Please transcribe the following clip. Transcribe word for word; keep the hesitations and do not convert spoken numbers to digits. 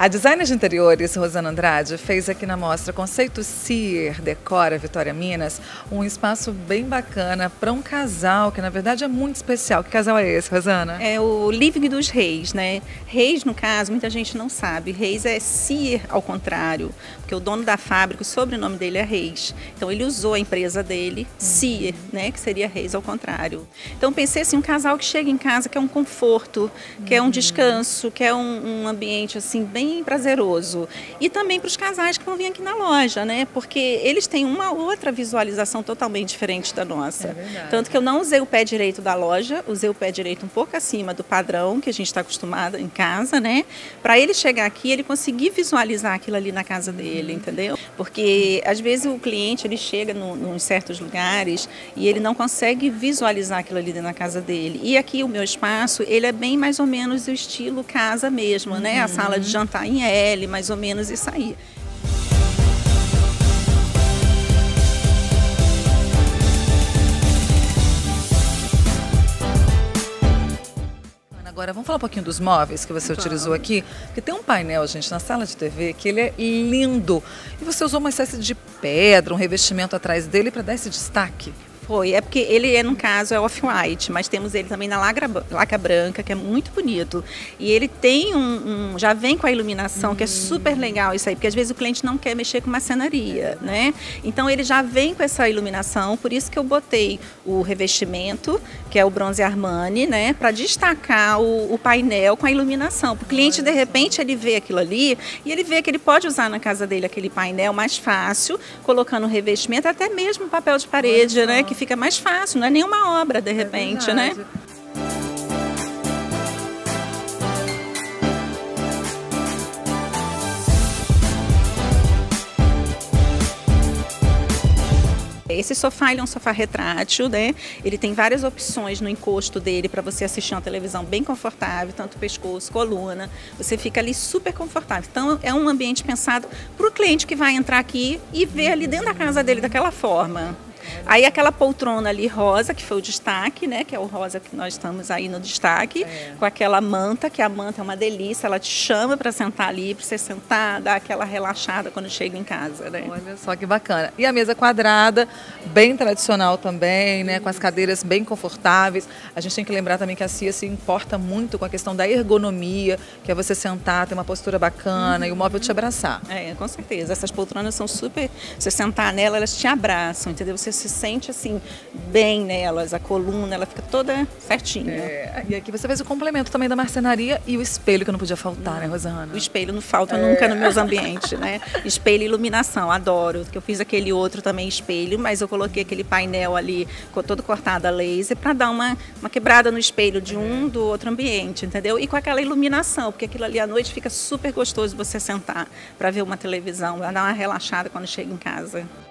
A designer de interiores, Rosana Andrade, fez aqui na mostra Conceito Cia, Decora Vitória Minas, um espaço bem bacana para um casal que, na verdade, é muito especial. Que casal é esse, Rosana? É o Living dos Reis, né? Reis, no caso, muita gente não sabe. Reis é Cia ao contrário, porque o dono da fábrica, o sobrenome dele é Reis. Então, ele usou a empresa dele, Cia, né? Que seria Reis ao contrário. Então, pensei assim, um casal que chega em casa, quer um conforto, quer um descanso, quer um, um ambiente, assim, bem prazeroso. E também para os casais que vão vir aqui na loja, né? Porque eles têm uma outra visualização totalmente diferente da nossa. É tanto que eu não usei o pé direito da loja, usei o pé direito um pouco acima do padrão que a gente está acostumada em casa, né? Para ele chegar aqui, ele conseguir visualizar aquilo ali na casa dele, entendeu? Porque às vezes o cliente, ele chega em certos lugares e ele não consegue visualizar aquilo ali na casa dele. E aqui o meu espaço, ele é bem mais ou menos o estilo casa mesmo, uhum. né? A sala de jantar em L, mais ou menos, e sair. Agora, vamos falar um pouquinho dos móveis que você então, utilizou aqui, porque tem um painel, gente, na sala de T V, que ele é lindo. E você usou uma espécie de pedra, um revestimento atrás dele para dar esse destaque. Foi, é porque ele, é, no caso, é off-white, mas temos ele também na lagra, laca branca, que é muito bonito. E ele tem um, um já vem com a iluminação, hum. que é super legal isso aí, porque às vezes o cliente não quer mexer com macenaria, é. né? Então ele já vem com essa iluminação, por isso que eu botei o revestimento, que é o bronze Armani, né? Para destacar o, o painel com a iluminação. O cliente, de repente, ele vê aquilo ali e ele vê que ele pode usar na casa dele aquele painel mais fácil, colocando o revestimento, até mesmo papel de parede, né? Que fica mais fácil, não é nenhuma obra, de repente, é né? Esse sofá, ele é um sofá retrátil, né? Ele tem várias opções no encosto dele para você assistir uma televisão bem confortável, tanto pescoço, coluna. Você fica ali super confortável. Então, é um ambiente pensado para o cliente que vai entrar aqui e ver ali dentro da casa dele daquela forma. Aí aquela poltrona ali rosa, que foi o destaque, né? Que é o rosa que nós estamos aí no destaque, é. com aquela manta, que a manta é uma delícia, ela te chama para sentar ali, para você sentar, dar aquela relaxada quando chega em casa, né? Olha só que bacana. E a mesa quadrada, bem tradicional também, né? Com as cadeiras bem confortáveis. A gente tem que lembrar também que a Cia se importa muito com a questão da ergonomia, que é você sentar, ter uma postura bacana uhum. e o móvel te abraçar. É, com certeza. Essas poltronas são super... Você sentar nela, elas te abraçam, entendeu? Você se sente assim, bem nelas, a coluna, ela fica toda certinha. É, e aqui você fez o complemento também da marcenaria e o espelho, que não podia faltar, não. né, Rosana? O espelho não falta é. nunca nos meus ambientes, né? Espelho e iluminação, adoro, que eu fiz aquele outro também espelho, mas eu coloquei aquele painel ali, todo cortado a laser, para dar uma, uma quebrada no espelho de um é. do outro ambiente, entendeu? E com aquela iluminação, porque aquilo ali à noite fica super gostoso você sentar para ver uma televisão, dar uma relaxada quando chega em casa.